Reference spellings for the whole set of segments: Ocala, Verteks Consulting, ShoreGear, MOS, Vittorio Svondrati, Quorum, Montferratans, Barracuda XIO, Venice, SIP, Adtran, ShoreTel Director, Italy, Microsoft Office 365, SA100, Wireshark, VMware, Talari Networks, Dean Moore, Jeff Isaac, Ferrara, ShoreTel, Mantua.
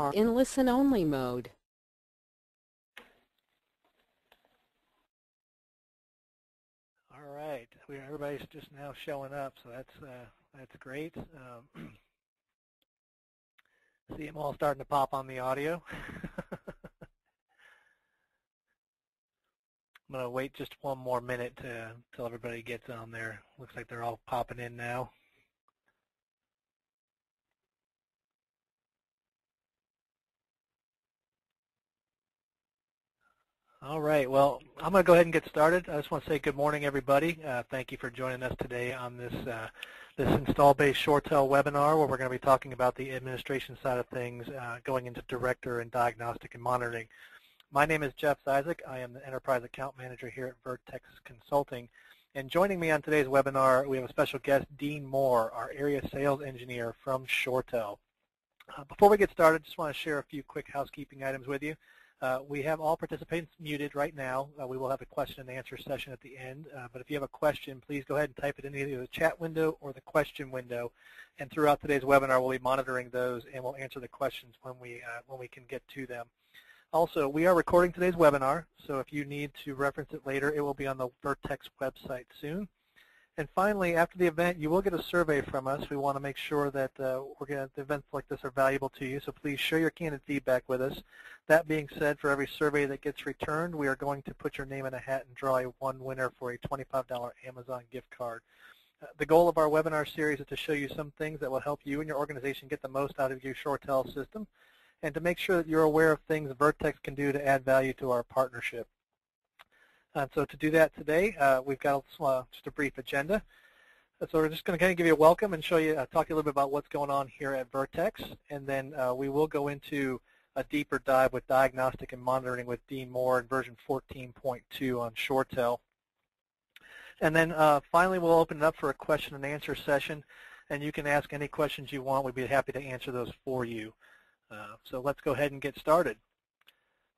are in listen-only mode. All right, everybody's just now showing up, so that's great. See them all starting to pop on the audio. I'm going to wait just one more minute till everybody gets on there. Looks like they're all popping in now. All right, well, I'm going to go ahead and get started. I just want to say good morning, everybody. Thank you for joining us today on this this install-based ShoreTel webinar, where we're going to be talking about the administration side of things, going into director and diagnostic and monitoring. My name is Jeff Isaac. I am the Enterprise Account Manager here at Verteks Consulting. And joining me on today's webinar, we have a special guest, Dean Moore, our Area Sales Engineer from ShoreTel. Before we get started, just want to share a few quick housekeeping items with you. We have all participants muted right now. We will have a question and answer session at the end, but if you have a question, please go ahead and type it in either the chat window or the question window, and throughout today's webinar we'll be monitoring those and we'll answer the questions when we can get to them. Also, we are recording today's webinar, so if you need to reference it later, it will be on the Verteks website soon. And finally, after the event, you will get a survey from us. We want to make sure that events like this are valuable to you, so please share your candid feedback with us. That being said, for every survey that gets returned, we are going to put your name in a hat and draw one winner for a $25 Amazon gift card. The goal of our webinar series is to show you some things that will help you and your organization get the most out of your ShoreTel system, and to make sure that you're aware of things Verteks can do to add value to our partnership. So to do that today, we've got just a brief agenda. So we're just going to kind of give you a welcome and show you, talk to you a little bit about what's going on here at Verteks, and then we will go into a deeper dive with diagnostic and monitoring with Dean Moore and version 14.2 on ShoreTel. And then finally, we'll open it up for a question and answer session, and you can ask any questions you want. We'd be happy to answer those for you. So let's go ahead and get started.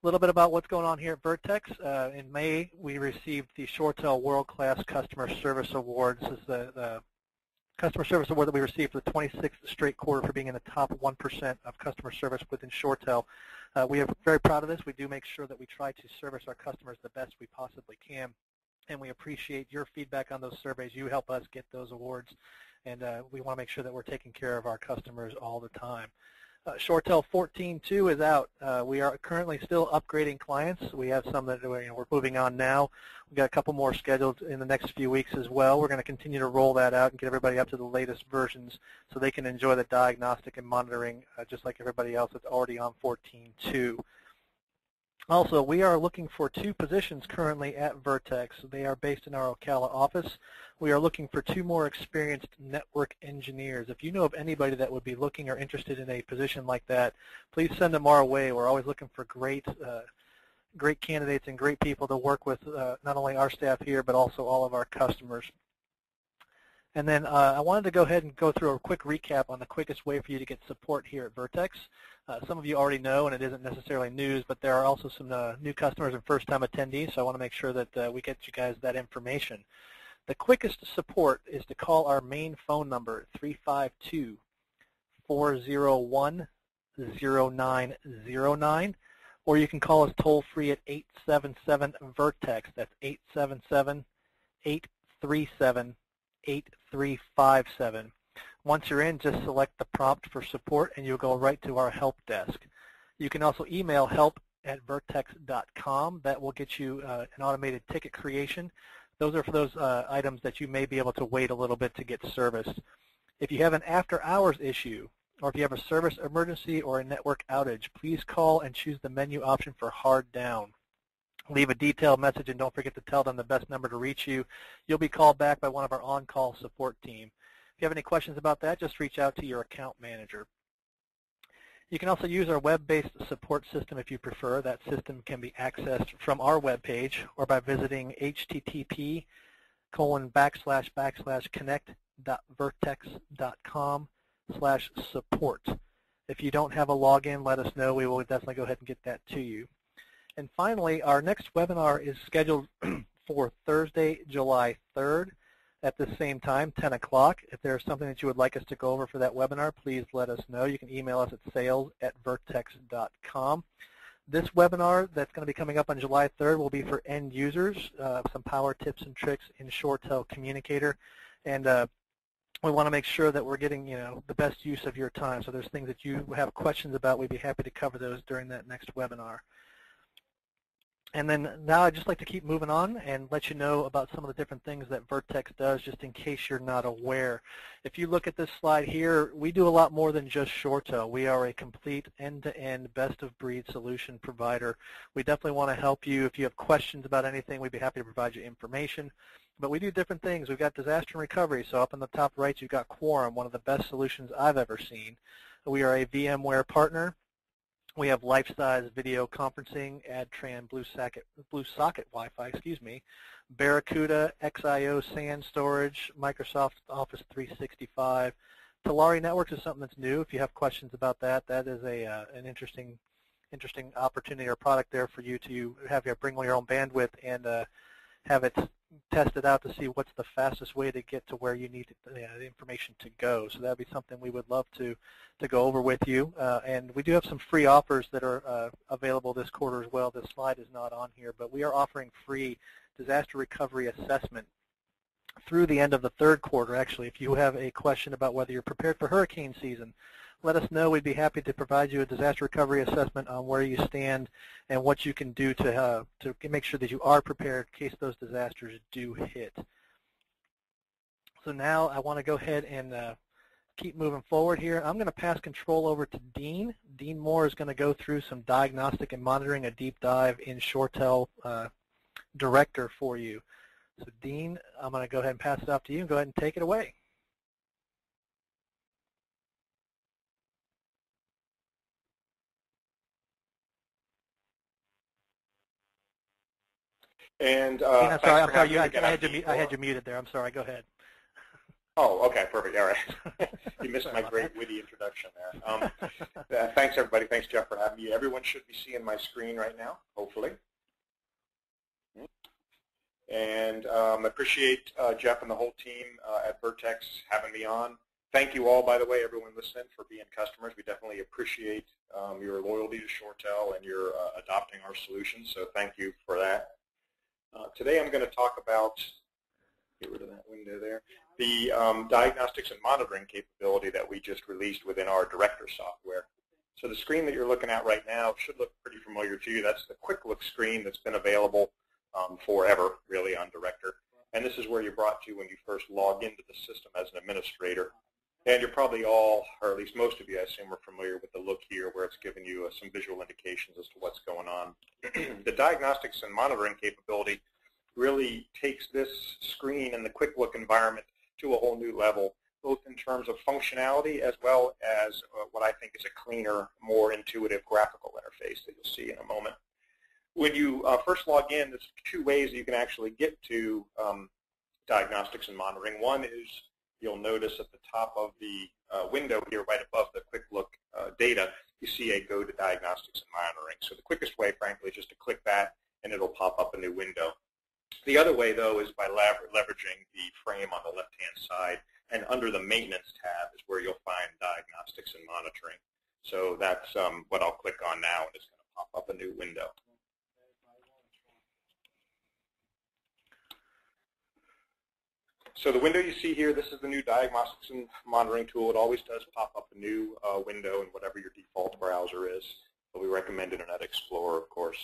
A little bit about what's going on here at Verteks. In May, we received the ShoreTel World Class Customer Service Award. This is the Customer Service Award that we received for the 26th straight quarter for being in the top 1% of customer service within ShoreTel. We are very proud of this. We do make sure that we try to service our customers the best we possibly can, and we appreciate your feedback on those surveys. You help us get those awards, and we want to make sure that we're taking care of our customers all the time. ShoreTel 14.2 is out. We are currently still upgrading clients. We have some that we're moving on now. We've got a couple more scheduled in the next few weeks as well. We're going to continue to roll that out and get everybody up to the latest versions so they can enjoy the diagnostic and monitoring just like everybody else that's already on 14.2. Also, we are looking for 2 positions currently at Verteks. They are based in our Ocala office. We are looking for 2 more experienced network engineers. If you know of anybody that would be looking or interested in a position like that, please send them our way. We're always looking for great candidates and great people to work with, not only our staff here, but also all of our customers. And then I wanted to go ahead and go through a quick recap on the quickest way for you to get support here at Verteks. Some of you already know, and it isn't necessarily news, but there are also some new customers and first-time attendees, so I want to make sure that we get you guys that information. The quickest support is to call our main phone number, 352-401-0909, or you can call us toll-free at 877-VERTEKS. That's 877-837-8357. Once you're in, just select the prompt for support and you'll go right to our help desk. You can also email help@verteks.com. That will get you an automated ticket creation. Those are for those items that you may be able to wait a little bit to get serviced. If you have an after-hours issue, or if you have a service emergency or a network outage, please call and choose the menu option for hard down. Leave a detailed message and don't forget to tell them the best number to reach you. You'll be called back by one of our on-call support team. If you have any questions about that, just reach out to your account manager. You can also use our web-based support system if you prefer. That system can be accessed from our webpage or by visiting http://connect.vertex.com/support. If you don't have a login, let us know. We will definitely go ahead and get that to you. And finally, our next webinar is scheduled for Thursday, July 3rd. at this same time, 10 o'clock. If there's something that you would like us to go over for that webinar, please let us know. You can email us at sales@vertex.com. This webinar that's going to be coming up on July 3rd will be for end users, some power tips and tricks in ShoreTel Communicator. And we want to make sure that we're getting, you know, the best use of your time. So there's things that you have questions about. We'd be happy to cover those during that next webinar. And then now I'd just like to keep moving on and let you know about some of the different things that Verteks does, just in case you're not aware. If you look at this slide here, we do a lot more than just ShoreTel. We are a complete end-to-end, best-of-breed solution provider. We definitely want to help you. If you have questions about anything, we'd be happy to provide you information. But we do different things. We've got disaster and recovery. So up in the top right, you've got Quorum, one of the best solutions I've ever seen. We are a VMware partner. We have Lifesize video conferencing, Adtran, Blue Socket Wi-Fi, Barracuda, XIO, SAN storage, Microsoft Office 365. Talari Networks is something that's new. If you have questions about that, that is a an interesting opportunity or product there for you to have you bring your own bandwidth and have it tested out to see what's the fastest way to get to where you need the information to go. So that would be something we would love to go over with you. And we do have some free offers that are available this quarter as well. This slide is not on here, but we are offering free disaster recovery assessment through the end of the third quarter, actually. If you have a question about whether you're prepared for hurricane season, let us know. We'd be happy to provide you a disaster recovery assessment on where you stand and what you can do to make sure that you are prepared in case those disasters do hit. So now I want to go ahead and keep moving forward here. I'm going to pass control over to Dean. Dean Moore is going to go through some diagnostic and monitoring, a deep dive in ShoreTel Director for you. So Dean, I'm going to go ahead and pass it off to you and go ahead and take it away. And I had you muted there. I'm sorry. Go ahead. Oh, okay, perfect. All right. You missed my great witty introduction there. Thanks, everybody. Thanks, Jeff, for having me. Everyone should be seeing my screen right now, hopefully. And I appreciate Jeff and the whole team at Verteks having me on. Thank you all, by the way, everyone listening, for being customers. We definitely appreciate your loyalty to ShoreTel and your adopting our solutions. So thank you for that. Today I'm going to talk about, get rid of that window there, the diagnostics and monitoring capability that we just released within our Director software. So the screen that you're looking at right now should look pretty familiar to you. That's the quick look screen that's been available forever, really, on Director. And this is where you're brought to when you first log into the system as an administrator. And you're probably all, or at least most of you, I assume, are familiar with the look here where it's giving you some visual indications as to what's going on. The diagnostics and monitoring capability really takes this screen and the quick look environment to a whole new level, both in terms of functionality as well as what I think is a cleaner, more intuitive graphical interface that you'll see in a moment. When you first log in, there's two ways that you can actually get to diagnostics and monitoring. One is, you'll notice at the top of the window here, right above the quick look data, you see a go to diagnostics and monitoring. So the quickest way, frankly, is just to click that and it'll pop up a new window. The other way, though, is by leveraging the frame on the left-hand side, and under the maintenance tab is where you'll find diagnostics and monitoring. So that's what I'll click on now, and it's going to pop up a new window. So the window you see here, this is the new diagnostics and monitoring tool. It always does pop up a new window in whatever your default browser is, but we recommend Internet Explorer, of course.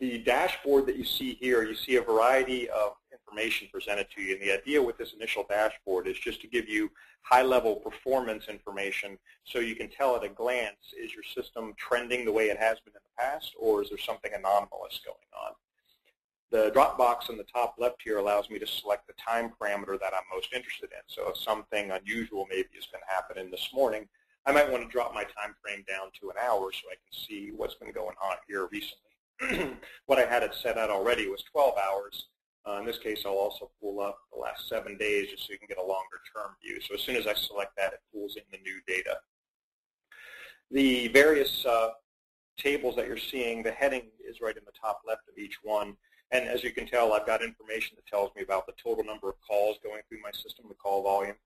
The dashboard that you see here, you see a variety of information presented to you, and the idea with this initial dashboard is just to give you high-level performance information so you can tell at a glance, is your system trending the way it has been in the past, or is there something anomalous going on? The drop box on the top left here allows me to select the time parameter that I'm most interested in. So if something unusual maybe has been happening this morning, I might want to drop my time frame down to an hour so I can see what's been going on here recently. What I had it set out already was 12 hours. In this case, I'll also pull up the last 7 days just so you can get a longer term view. So as soon as I select that, it pulls in the new data. The various tables that you're seeing, the heading is right in the top left of each one. And as you can tell, I've got information that tells me about the total number of calls going through my system, the call volume.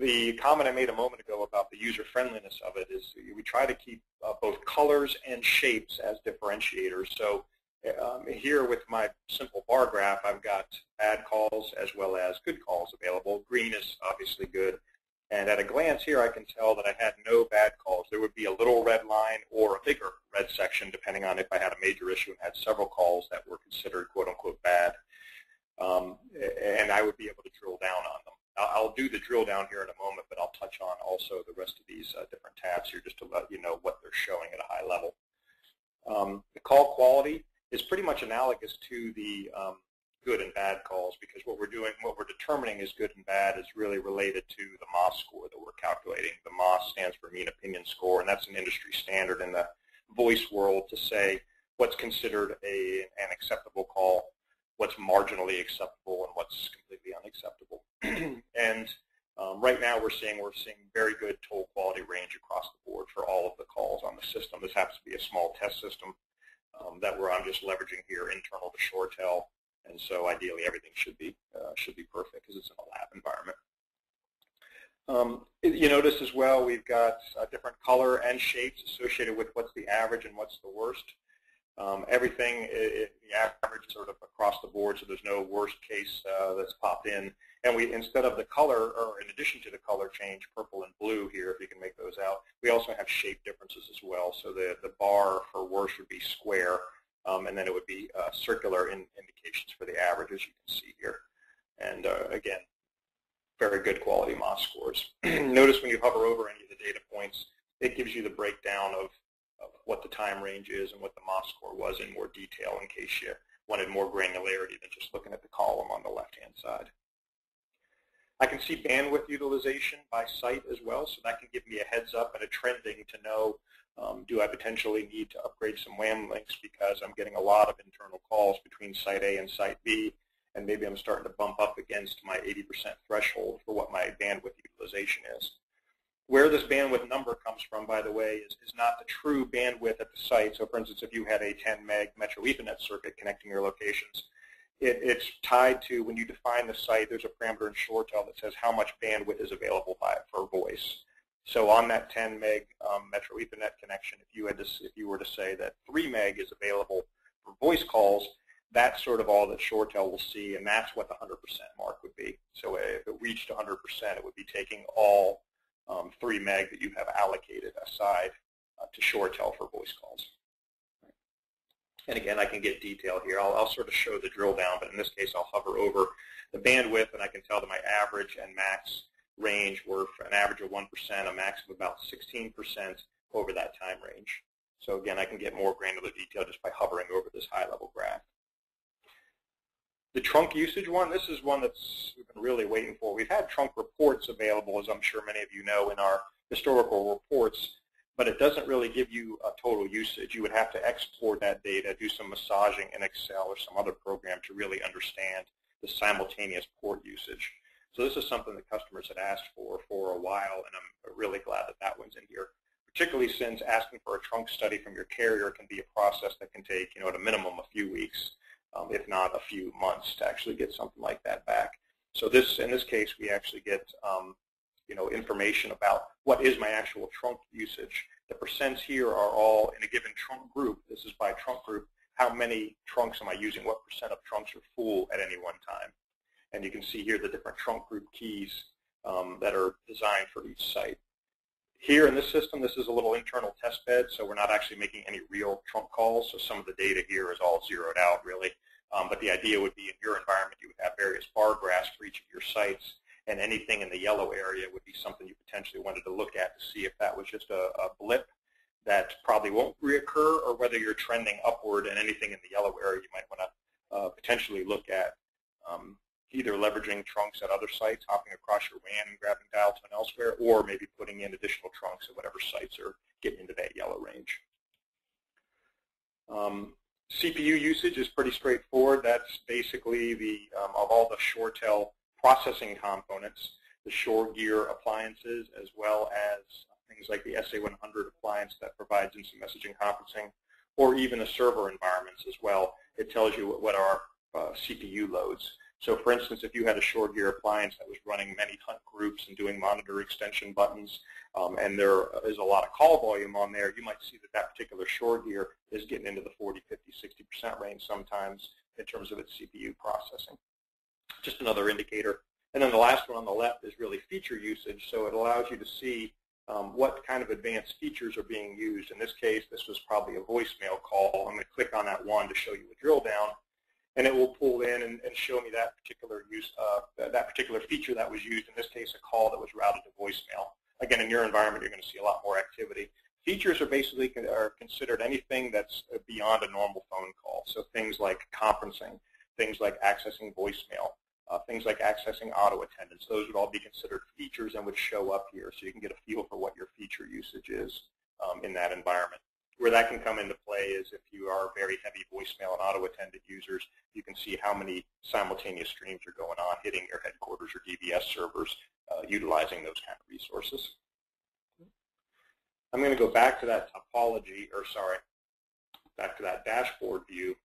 The comment I made a moment ago about the user-friendliness of it is we try to keep both colors and shapes as differentiators. So here with my simple bar graph, I've got bad calls as well as good calls available. Green is obviously good. And at a glance here, I can tell that I had no bad calls. There would be a little red line or a bigger red section, depending on if I had a major issue and had several calls that were considered quote-unquote bad. And I would be able to drill down on them. I'll do the drill down here in a moment, but I'll touch on also the rest of these different tabs here just to let you know what they're showing at a high level. The call quality is pretty much analogous to the good and bad calls, because what we're doing, what we're determining is good and bad is really related to the MOS score that we're calculating. The MOS stands for mean opinion score, and that's an industry standard in the voice world to say what's considered an acceptable call, what's marginally acceptable, and what's completely unacceptable. And right now we're seeing very good total quality range across the board for all of the calls on the system. This happens to be a small test system that I'm just leveraging here internal to ShoreTel. And so ideally, everything should be perfect because it's in a lab environment. You notice as well, we've got different color and shapes associated with what's the average and what's the worst. Everything, the average sort of across the board, so there's no worst case that's popped in. And we, instead of the color, or in addition to the color change, purple and blue here, if you can make those out, we also have shape differences as well. So the bar for worst would be square. And then it would be circular indications for the average, as you can see here. And again, very good quality MOS scores. Notice when you hover over any of the data points, it gives you the breakdown of what the time range is and what the MOS score was in more detail in case you wanted more granularity than just looking at the column on the left-hand side. I can see bandwidth utilization by site as well, so that can give me a heads up and a trending to know do I potentially need to upgrade some WAN links because I'm getting a lot of internal calls between site A and site B, and maybe I'm starting to bump up against my 80% threshold for what my bandwidth utilization is. Where this bandwidth number comes from, by the way, is not the true bandwidth at the site. So for instance, if you had a 10 meg Metro Ethernet circuit connecting your locations, it's tied to when you define the site, there's a parameter in ShoreTel that says how much bandwidth is available for voice. So on that 10 meg Metro Ethernet connection, if you were to say that 3 meg is available for voice calls, that's sort of all that ShoreTel will see, and that's what the 100% mark would be. So if it reached 100%, it would be taking all 3 meg that you have allocated aside to ShoreTel for voice calls. And again, I can get detail here. I'll sort of show the drill down, but in this case, I'll hover over the bandwidth, and I can tell that my average and max range were for an average of 1%, a max of about 16% over that time range. So again, I can get more granular detail just by hovering over this high-level graph. The trunk usage one, this is one that's we've been really waiting for. We've had trunk reports available, as I'm sure many of you know, in our historical reports, but it doesn't really give you a total usage. You would have to export that data, do some massaging in Excel or some other program to really understand the simultaneous port usage. So this is something that customers had asked for a while, and I'm really glad that that one's in here, particularly since asking for a trunk study from your carrier can be a process that can take, at a minimum, a few weeks, if not a few months, to actually get something like that back. So this, in this case, we actually get, information about what is my actual trunk usage. The percents here are all in a given trunk group. This is by trunk group. How many trunks am I using? What percent of trunks are full at any one time? And you can see here the different trunk group keys that are designed for each site. Here in this system, this is a little internal test bed, so we're not actually making any real trunk calls, so some of the data here is all zeroed out, really. But the idea would be in your environment, you would have various bar graphs for each of your sites, and anything in the yellow area would be something you potentially wanted to look at to see if that was just a blip that probably won't reoccur, or whether you're trending upward, and anything in the yellow area you might want to potentially look at. Either leveraging trunks at other sites, hopping across your WAN and grabbing dial tone elsewhere, or maybe putting in additional trunks at whatever sites are getting into that yellow range. CPU usage is pretty straightforward. That's basically the, of all the ShoreTel processing components, the ShoreGear appliances, as well as things like the SA100 appliance that provides instant messaging conferencing, or even the server environments as well. It tells you what our CPU loads. So for instance, if you had a ShoreGear appliance that was running many hunt groups and doing monitor extension buttons, and there is a lot of call volume on there, you might see that that particular ShoreGear is getting into the 40, 50, 60% range sometimes in terms of its CPU processing. Just another indicator. And then the last one on the left is really feature usage. So it allows you to see what kind of advanced features are being used. In this case, this was probably a voicemail call. I'm going to click on that one to show you a drill down. And it will pull in and show me that particular feature that was used, in this case a call that was routed to voicemail. Again, in your environment, you're going to see a lot more activity. Features are basically considered anything that's beyond a normal phone call. So things like conferencing, things like accessing voicemail, things like accessing auto attendance. Those would all be considered features and would show up here, so you can get a feel for what your feature usage is in that environment. Where that can come into play is if you are very heavy voicemail and auto-attended users, you can see how many simultaneous streams are going on, hitting your headquarters or DBS servers, utilizing those kind of resources. I'm going to go back to that topology, or sorry, back to that dashboard view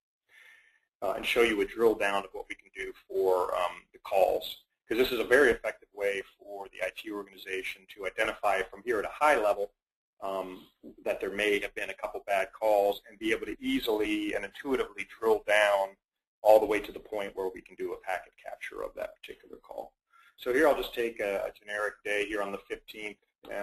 and show you a drill down of what we can do for the calls. Because this is a very effective way for the IT organization to identify from here at a high level that there may have been a couple bad calls and be able to easily and intuitively drill down all the way to the point where we can do a packet capture of that particular call. So here I'll just take a generic day here on the 15th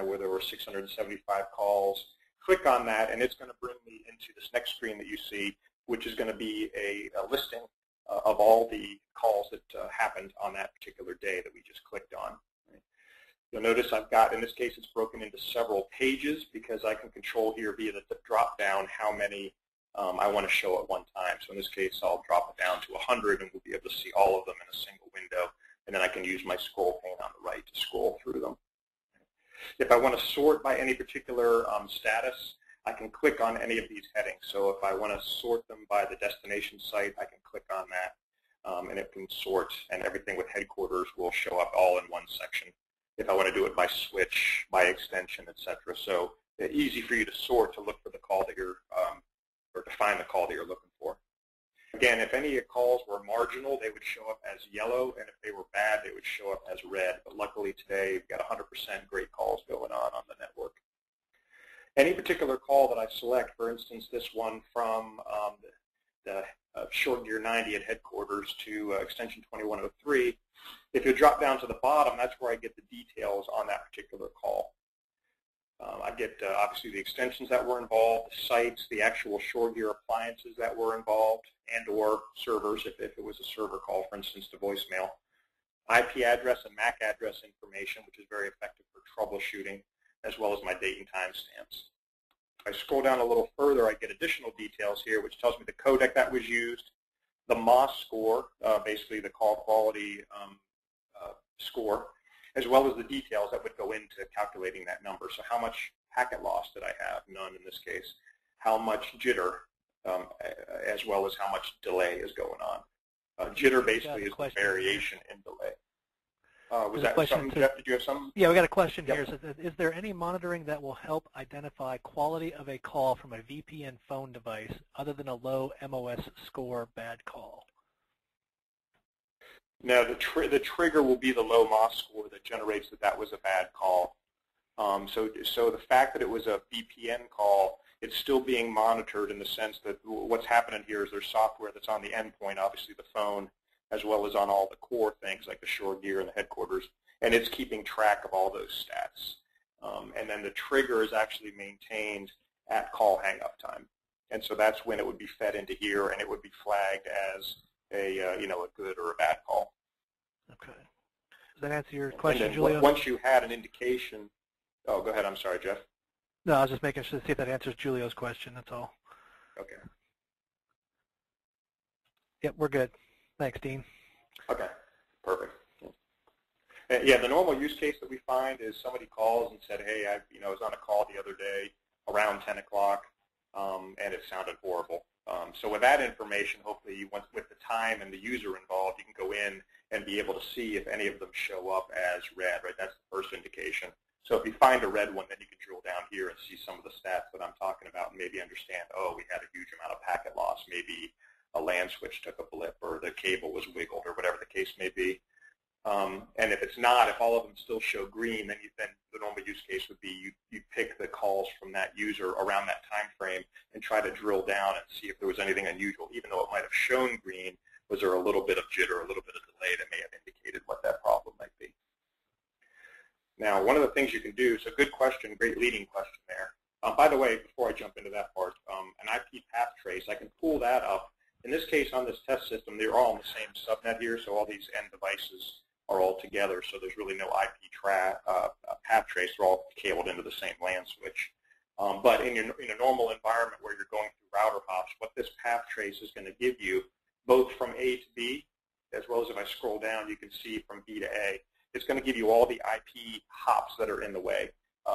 where there were 675 calls. Click on that and it's going to bring me into this next screen that you see, which is going to be a listing of all the calls that happened on that particular day that we just clicked on. You'll notice I've got, in this case, it's broken into several pages because I can control here via the drop-down how many I want to show at one time. So in this case, I'll drop it down to 100 and we'll be able to see all of them in a single window. And then I can use my scroll pane on the right to scroll through them. If I want to sort by any particular status, I can click on any of these headings. So if I want to sort them by the destination site, I can click on that and it can sort, and everything with headquarters will show up all in one section. If I want to do it by switch, by extension, etc. So easy for you to sort to look for the call that you're, or to find the call that you're looking for. Again, if any of your calls were marginal, they would show up as yellow, and if they were bad, they would show up as red. But luckily today, we've got 100% great calls going on the network. Any particular call that I select, for instance, this one from the ShoreGear 90 at headquarters to extension 2103, if you drop down to the bottom, that's where I get the details on that particular call. I get obviously the extensions that were involved, the sites, the actual ShoreGear appliances that were involved, and or servers, if it was a server call, for instance, to voicemail. IP address and MAC address information, which is very effective for troubleshooting, as well as my date and time stamps. If I scroll down a little further, I get additional details here, which tells me the codec that was used, the MOS score, basically the call quality score, as well as the details that would go into calculating that number. So how much packet loss did I have? None in this case. How much jitter, as well as how much delay is going on. Jitter basically is the variation in delay. Was that something, Jeff? Did you have something? Yeah, we got a question here. So is there any monitoring that will help identify quality of a call from a VPN phone device other than a low MOS score bad call? No, the trigger will be the low MOS score that generates that was a bad call. So the fact that it was a VPN call, it's still being monitored in the sense that what's happening here is there's software that's on the endpoint, obviously the phone, as well as on all the core things like the ShoreGear and the headquarters, and it's keeping track of all those stats. And then the trigger is actually maintained at call hang-up time. And so that's when it would be fed into here, and it would be flagged as a a good or a bad call. Okay. Does that answer your question, Julia? Once you had an indication, oh, go ahead. I'm sorry, Jeff. No, I was just making sure to see if that answers Julio's question. That's all. Okay. Yep, we're good. Thanks, Dean. Okay, perfect. Yeah, the normal use case that we find is somebody calls and said, "Hey, I was on a call the other day around 10 o'clock, and it sounded horrible." So with that information, hopefully, once with the time and the user involved, you can go in and be able to see if any of them show up as red. Right, that's the first indication. So if you find a red one, then you can drill down here and see some of the stats that I'm talking about and maybe understand, oh, we had a huge amount of packet loss. Maybe a LAN switch took a blip or the cable was wiggled or whatever the case may be. And if it's not, if all of them still show green, then, the normal use case would be you pick the calls from that user around that time frame and try to drill down and see if there was anything unusual. Even though it might have shown green, was there a little bit of jitter, a little bit of delay that may have indicated what that problem might be? Now, one of the things you can do, so good question, great leading question there. By the way, before I jump into that part, an IP path trace, I can pull that up. In this case, on this test system, they're all in the same subnet here, so all these end devices are all together, so there's really no IP path trace. They're all cabled into the same LAN switch. But in a normal environment where you're going through router hops, what this path trace is going to give you, both from A to B, as well as if I scroll down, you can see from B to A, it's going to give you all the IP hops that are in the way.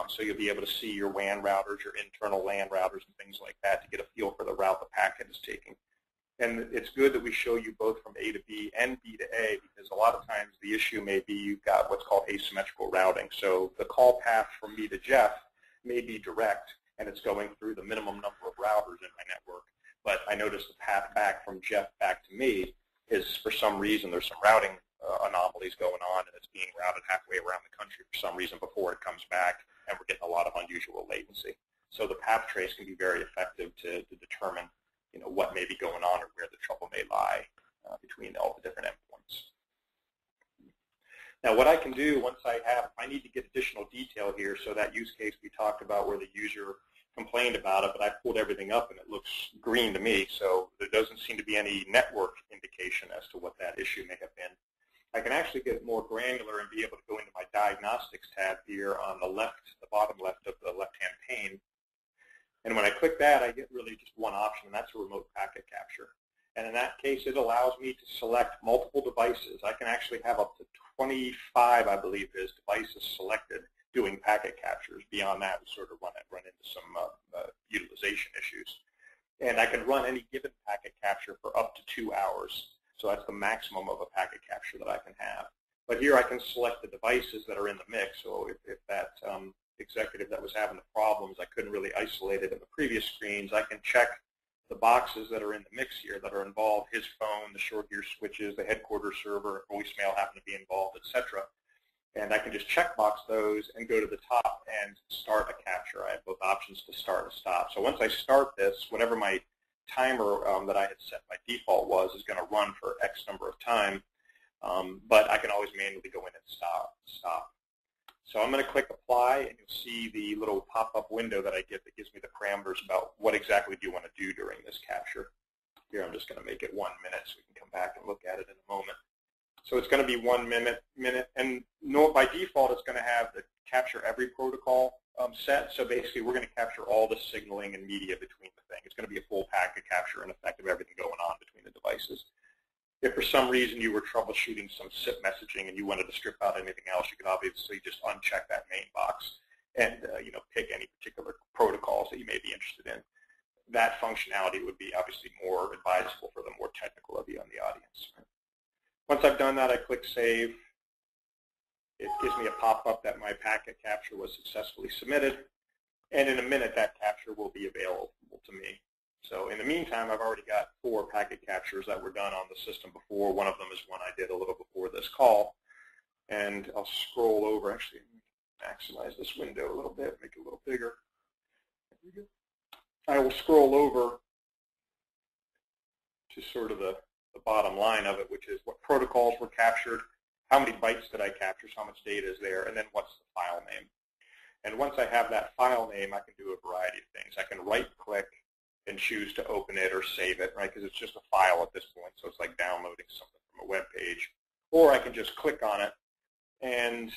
So you'll be able to see your WAN routers, your internal LAN routers, and things like that to get a feel for the route the packet is taking. And it's good that we show you both from A to B and B to A, because a lot of times the issue may be you've got what's called asymmetrical routing. So the call path from me to Jeff may be direct, and it's going through the minimum number of routers in my network. But I notice the path back from Jeff back to me is, for some reason, there's some routing anomalies going on, and it's being routed halfway around the country for some reason before it comes back, and we're getting a lot of unusual latency. So the path trace can be very effective to determine what may be going on or where the trouble may lie between all the different endpoints. Now, what I can do once I have, I need to get additional detail here. So that use case we talked about where the user complained about it, but I pulled everything up and it looks green to me. So there doesn't seem to be any network indication as to what that issue may have been. I can actually get more granular and be able to go into my diagnostics tab here on the left, the bottom left of the left-hand pane. And when I click that, I get really just one option, and that's a remote packet capture. And in that case, it allows me to select multiple devices. I can actually have up to 25, I believe, is devices selected doing packet captures. Beyond that, we sort of run into some utilization issues. And I can run any given packet capture for up to 2 hours. So that's the maximum of a packet capture that I can have. But here I can select the devices that are in the mix. So if that executive that was having the problems, I couldn't really isolate it in the previous screens. I can check the boxes that are in the mix here that are involved, his phone, the ShoreGear switches, the headquarters server, voicemail happened to be involved, etc. And I can just checkbox those and go to the top and start a capture. I have both options to start and stop. So once I start this, whatever my timer that I had set by default was is going to run for X number of time, but I can always manually go in and stop. So I'm going to click apply, and you'll see the little pop-up window that I get that gives me the parameters about what exactly do you want to do during this capture. Here I'm just going to make it 1 minute so we can come back and look at it in a moment. So it's going to be 1 minute, and by default it's going to have the capture every protocol set. So basically we're going to capture all the signaling and media between the thing. It's going to be a full packet capture in effect of everything going on between the devices. If for some reason you were troubleshooting some SIP messaging and you wanted to strip out anything else, you could obviously just uncheck that main box and pick any particular protocols that you may be interested in. That functionality would be obviously more advisable for the more technical of you on the audience. Once I've done that, I click Save. It gives me a pop-up that my packet capture was successfully submitted, and in a minute that capture will be available to me. So in the meantime, I've already got 4 packet captures that were done on the system before. One of them is one I did a little before this call. And I'll scroll over, actually maximize this window a little bit, make it a little bigger. There we go. I will scroll over to sort of the bottom line of it, which is what protocols were captured, how many bytes did I capture, so how much data is there, and then what's the file name. And once I have that file name, I can do a variety of things. I can right-click and choose to open it or save it, right? Because it's just a file at this point, so it's like downloading something from a web page. Or I can just click on it, and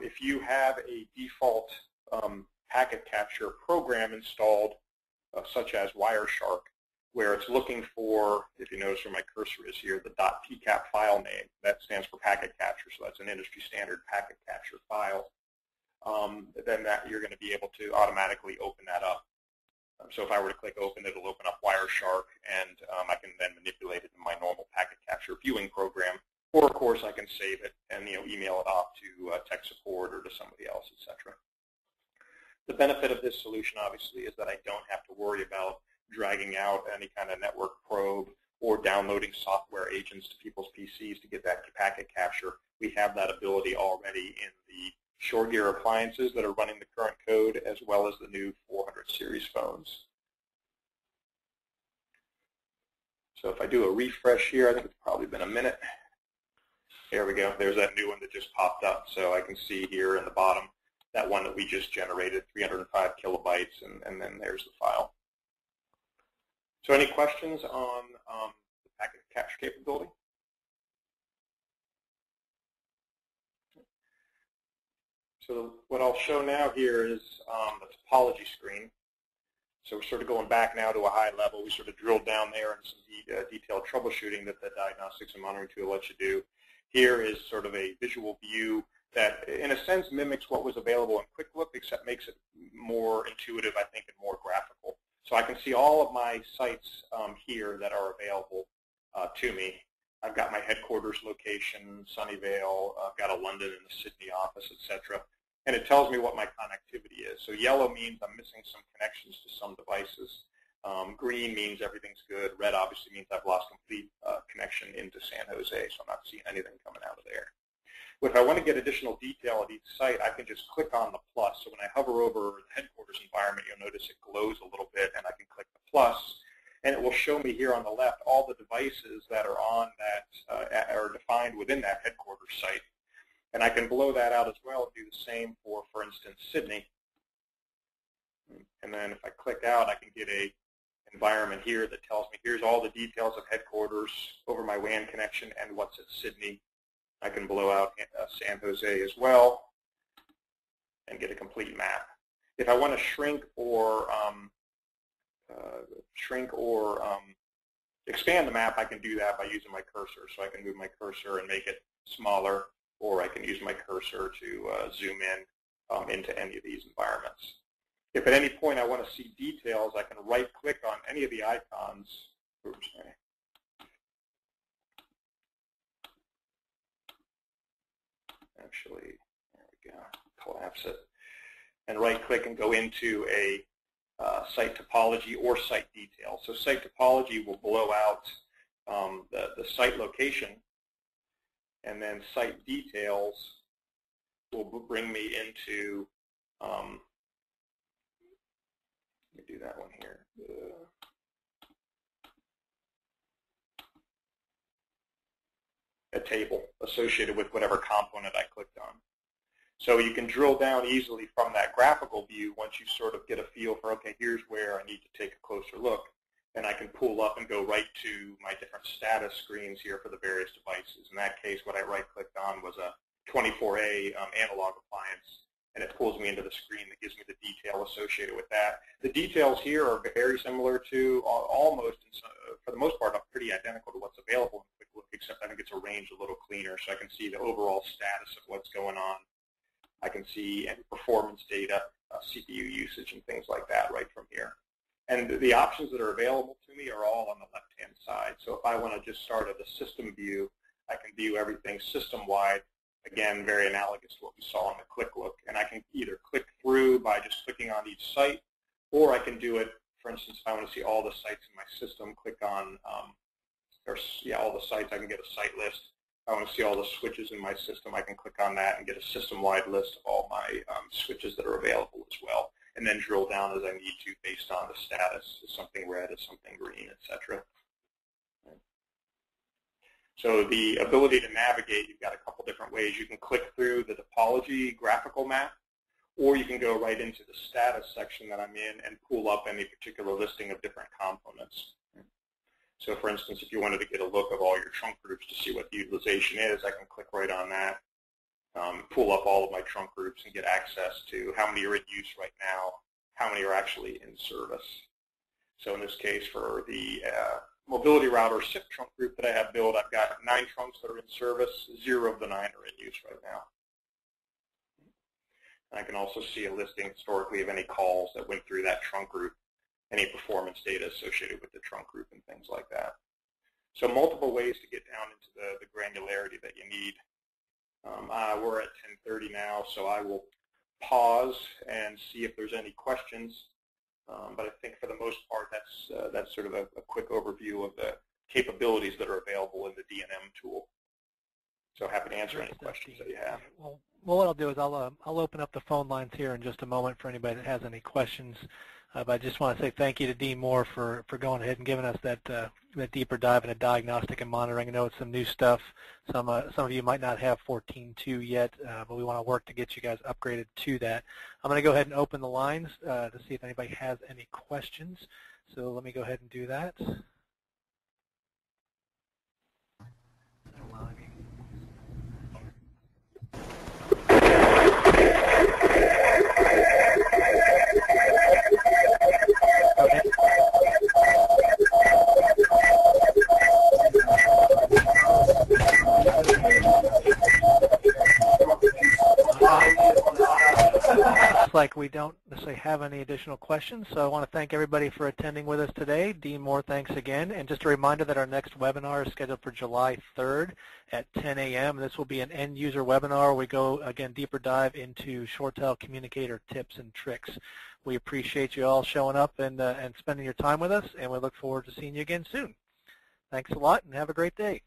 if you have a default packet capture program installed, such as Wireshark, where it's looking for, if you notice where my cursor is here, the .pcap file name. That stands for packet capture, so that's an industry standard packet capture file. Then that you're going to be able to automatically open that up. So if I were to click open, it'll open up Wireshark, and I can then manipulate it in my normal packet capture viewing program. Or, of course, I can save it and email it off to tech support or to somebody else, etc. The benefit of this solution, obviously, is that I don't have to worry about dragging out any kind of network probe or downloading software agents to people's PCs to get that packet capture. We have that ability already in the ShoreGear appliances that are running the current code, as well as the new 400 series phones. So if I do a refresh here, I think it's probably been a minute. There we go. There's that new one that just popped up. So I can see here in the bottom that one that we just generated, 305 kilobytes, and then there's the file. So any questions on the packet capture capability? So what I'll show now here is the topology screen. So we're sort of going back now to a high level. We sort of drilled down there into some detailed troubleshooting that the diagnostics and monitoring tool lets you do. Here is sort of a visual view that, in a sense, mimics what was available in Quick Look, except makes it more intuitive, I think, and more graphical. So I can see all of my sites here that are available to me. I've got my headquarters location, Sunnyvale. I've got a London and a Sydney office, etc. And it tells me what my connectivity is. So yellow means I'm missing some connections to some devices. Green means everything's good. Red obviously means I've lost complete connection into San Jose, so I'm not seeing anything coming out of there. But if I want to get additional detail at each site, I can just click on the plus. So when I hover over the headquarters environment, you'll notice it glows a little bit, and I can click the plus, and it will show me here on the left all the devices that are on that are defined within that headquarters site. And I can blow that out as well and do the same for instance, Sydney. And then if I click out, I can get a environment here that tells me here's all the details of headquarters over my WAN connection and what's at Sydney. I can blow out San Jose as well and get a complete map. If I want to shrink or expand the map, I can do that by using my cursor. So I can move my cursor and make it smaller, or I can use my cursor to zoom in into any of these environments. If at any point I want to see details, I can right-click on any of the icons. Oops, sorry. Actually, there we go, collapse it. And right-click and go into a site topology or site detail. So site topology will blow out the site location, and then site details will bring me into let me do that one here. A table associated with whatever component I clicked on. So you can drill down easily from that graphical view once you sort of get a feel for, okay, here's where I need to take a closer look. And I can pull up and go right to my different status screens here for the various devices. In that case, what I right-clicked on was a 24A analog appliance, and it pulls me into the screen that gives me the detail associated with that. The details here are very similar to, almost, for the most part, are pretty identical to what's available in QuickLook, except I think it's arranged a little cleaner, so I can see the overall status of what's going on. I can see performance data, CPU usage, and things like that right from here. And the options that are available to me are all on the left-hand side. So if I want to just start at the system view, I can view everything system-wide, again, very analogous to what we saw in the Quick Look. And I can either click through by just clicking on each site, or I can do it, for instance, if I want to see all the sites in my system, click on all the sites, I can get a site list. If I want to see all the switches in my system, I can click on that and get a system-wide list of all my switches that are available as well, and then drill down as I need to based on the status. Is something red, is something green, etc. So the ability to navigate, you've got a couple different ways. You can click through the topology graphical map, or you can go right into the status section that I'm in and pull up any particular listing of different components. So for instance, if you wanted to get a look of all your trunk groups to see what the utilization is, I can click right on that. Pull up all of my trunk groups and get access to how many are in use right now, how many are actually in service. So in this case, for the mobility router SIP trunk group that I have built, I've got 9 trunks that are in service. 0 of the 9 are in use right now. And I can also see a listing historically of any calls that went through that trunk group, any performance data associated with the trunk group, and things like that. So multiple ways to get down into the granularity that you need. We're at 10:30 now, so I will pause and see if there's any questions. But I think for the most part, that's sort of a quick overview of the capabilities that are available in the DNM tool. So happy to answer any questions that you have. Well, what I'll do is I'll open up the phone lines here in just a moment for anybody that has any questions. But I just want to say thank you to Dean Moore for going ahead and giving us that that deeper dive into diagnostic and monitoring. I know it's some new stuff. Some of you might not have 14.2 yet, but we want to work to get you guys upgraded to that. I'm going to go ahead and open the lines to see if anybody has any questions. So let me go ahead and do that. Looks like we don't necessarily have any additional questions, so I want to thank everybody for attending with us today. Dean Moore, thanks again. And just a reminder that our next webinar is scheduled for July 3rd at 10 a.m. This will be an end-user webinar. We go, again, deeper dive into ShoreTel communicator tips and tricks. We appreciate you all showing up and spending your time with us, and we look forward to seeing you again soon. Thanks a lot, and have a great day.